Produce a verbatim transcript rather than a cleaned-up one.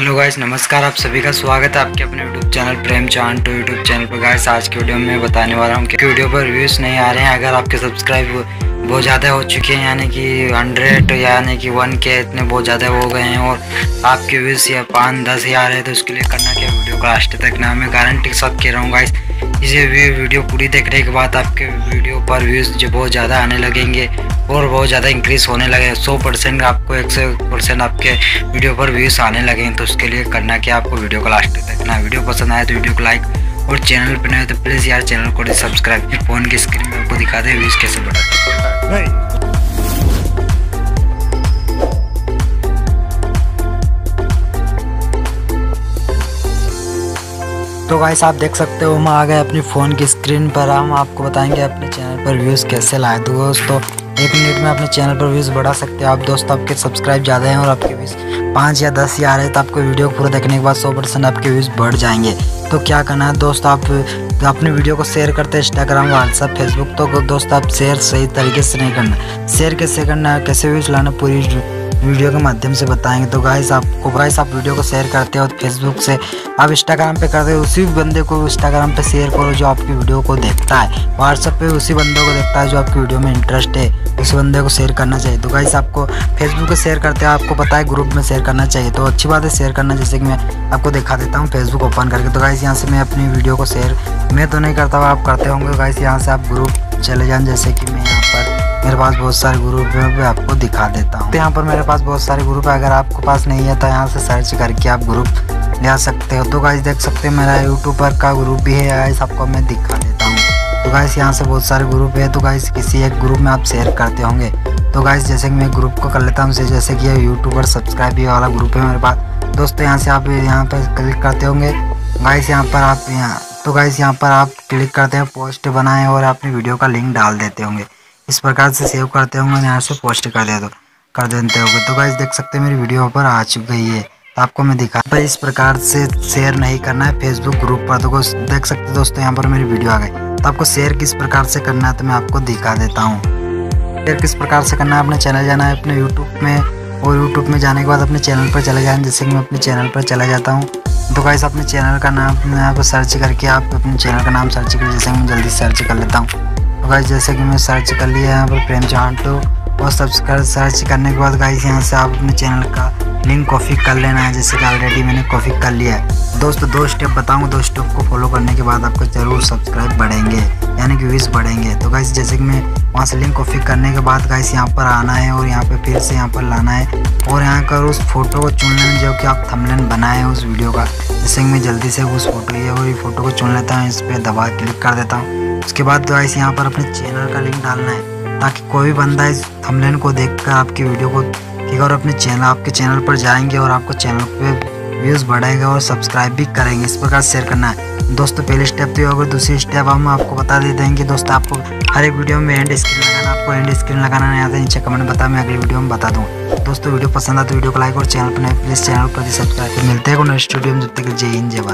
Hello guys नमस्कार, आप सभी का स्वागत है आपके अपने YouTube channel Prem Chauhan two YouTube channel पर। गाइस आज के वीडियो में बताने वाला हूँ कि वीडियो पर व्यूज़ नहीं आ रहे हैं। अगर आपके सब्सक्राइब बहुत ज़्यादा हो चुके हैं, यानी कि हंड्रेड यानी कि वन के इतने बहुत ज़्यादा हो गए हैं और आपके व्यूज़ या पाँच दस ही आ रहे हैं, तो उसके लिए करना क्या, वीडियो को लास्ट तक ना, मैं गारंटी सब कह रहा हूँ गाइस। इसे वीडियो पूरी देखने के बाद आपके वीडियो पर व्यूज़ जो बहुत ज़्यादा आने लगेंगे और बहुत ज़्यादा इंक्रीज़ होने लगे। सौ परसेंट आपको एक सौ परसेंट आपके वीडियो पर व्यूज़ आने लगेंगे। तो उसके लिए करना क्या, आपको वीडियो को लास्ट तक देखना। वीडियो पसंद आए तो वीडियो को लाइक और चैनल पर नए तो प्लीज़ यार चैनल को सब्सक्राइब। फ़ोन की स्क्रीन में आपको दिखा दें व्यूज़ कैसे बढ़ाते हैं। तो गाइस आप देख सकते हो हम आ गए अपनी फ़ोन की स्क्रीन पर। हम आपको बताएंगे अपने चैनल पर व्यूज़ कैसे लाए। तो दोस्तों एक मिनट में अपने चैनल पर व्यूज़ बढ़ा सकते हो आप। दोस्तों आपके सब्सक्राइब ज़्यादा हैं और आपके व्यूज़ पाँच या दस ही आ रहे हैं, तो आपको वीडियो पूरा देखने के बाद सौ परसेंट आपके व्यूज़ बढ़ जाएंगे। तो क्या करना है दोस्तों, आप अपने वीडियो को शेयर करते हैं इंस्टाग्राम, व्हाट्सअप, फेसबुक। तो दोस्तों आप शेयर सही तरीके से नहीं करना। शेयर कैसे करना है, कैसे व्यूज़ लाना, पूरी वीडियो के माध्यम से बताएंगे। तो गाइस आपको गाइस आप वीडियो को शेयर करते हो फेसबुक से, आप इंस्टाग्राम पे करते हो, उसी बंदे को इंस्टाग्राम पे शेयर करो जो आपकी वीडियो को देखता है। व्हाट्सएप पे उसी बंदे को देखता है जो आपकी वीडियो में इंटरेस्ट है, उस बंदे को शेयर करना चाहिए। तो गाइस आपको फेसबुक पे शेयर करते हो, आपको पता है ग्रुप में शेयर करना चाहिए, तो अच्छी बात है शेयर करना। जैसे कि मैं आपको दिखा देता हूँ फेसबुक ओपन करके। तो गाइस यहाँ से मैं अपनी वीडियो को शेयर मैं तो नहीं करता हूँ, आप करते होंगे। गाइस यहाँ से आप ग्रुप चले जाएँ, जैसे कि मैं यहाँ पर मेरे पास बहुत सारे ग्रुप है, मैं आपको दिखा देता हूँ। तो यहाँ पर मेरे पास बहुत सारे ग्रुप है, अगर आपके पास नहीं है तो यहाँ से सर्च करके आप ग्रुप ले सकते हो। तो गाइस देख सकते हैं मेरा यूट्यूब पर का ग्रुप भी है, गाइस आपको मैं दिखा देता हूँ। तो गाइस यहाँ से बहुत सारे ग्रुप है, तो गाइस किसी एक ग्रुप में आप शेयर करते होंगे। तो गाइस जैसे कि मैं ग्रुप को कर लेता हूँ, जैसे कि यूट्यूब पर सब्सक्राइब ये वाला ग्रुप है मेरे पास। दोस्तों यहाँ से आप यहाँ पर क्लिक करते होंगे। गाइस यहाँ पर आप यहाँ तो गाइस यहाँ पर आप क्लिक करते हैं, पोस्ट बनाएँ और अपनी वीडियो का लिंक डाल देते होंगे। इस प्रकार से सेव करते होंगे, यहाँ से पोस्ट कर दे दो कर देते होंगे। तो गाइस देख सकते हैं मेरी वीडियो पर आ चुकी गई है, तो आपको मैं दिखा पर इस प्रकार से शेयर नहीं करना है फेसबुक ग्रुप पर। तो देख सकते हैं दोस्तों यहाँ पर मेरी वीडियो आ गई। तो आपको शेयर किस प्रकार से करना है तो मैं आपको दिखा देता हूँ। शेयर किस प्रकार से करना है, अपने चैनल जाना है अपने यूट्यूब में, और यूट्यूब में जाने के बाद अपने चैनल पर चले जाए। जैसे कि मैं अपने चैनल पर चला जाता हूँ। तो गाइस अपने चैनल का नाम आप सर्च करके आप अपने चैनल का नाम सर्च कर, जैसे कि मैं जल्दी सर्च कर लेता हूँ। गाइस जैसे कि मैं सर्च कर लिया यहाँ पर प्रेम चौहान टू, और सब्सक्राइब सर्च करने के बाद गाइस यहाँ से आप अपने चैनल का लिंक कॉपी कर लेना है, जैसे कि ऑलरेडी मैंने कॉपी कर लिया है। दोस्तों दो स्टेप बताऊँ, दो स्टेप को फॉलो करने के बाद आपको ज़रूर सब्सक्राइब बढ़ेंगे, यानी कि व्यूज़ बढ़ेंगे। तो गाइस जैसे कि मैं वहाँ से लिंक कॉपी करने के बाद गाइस यहाँ पर आना है और यहाँ पर फिर से यहाँ पर लाना है और यहाँ कर उस फोटो को चुन लेना जो कि आप थंबनेल बनाए उस वीडियो का। जैसे कि मैं जल्दी से उस फोटो लिया और ये फ़ोटो को चुन लेता हूँ, इस पर दबा क्लिक कर देता हूँ। उसके बाद गाइस यहाँ पर अपने चैनल का लिंक डालना है, ताकि कोई भी बंदा इस थंबनेल को देखकर आपकी वीडियो को ठीक और अपने चैनल आपके चैनल पर जाएंगे और आपको चैनल पे व्यूज़ बढ़ेगा और सब्सक्राइब भी करेंगे। इस प्रकार शेयर करना है दोस्तों। पहले स्टेप तो ये होगा, दूसरी स्टेप हम आपको बता दे देंगे। दोस्तों आपको हर एक वीडियो में एंड स्क्रीन लगाना, आपको एंड स्क्रीन लगाना नहीं आता नीचे कमेंट बता, मैं अगली वीडियो में बता दूँ। दोस्तों वीडियो पसंद आए तो वीडियो को लाइक और चैनल पर नए प्लीज़ चैनल पर सब्सक्राइब। मिलते हैं नेक्स्ट वीडियो में, जब तक जय हिंद जय भारत।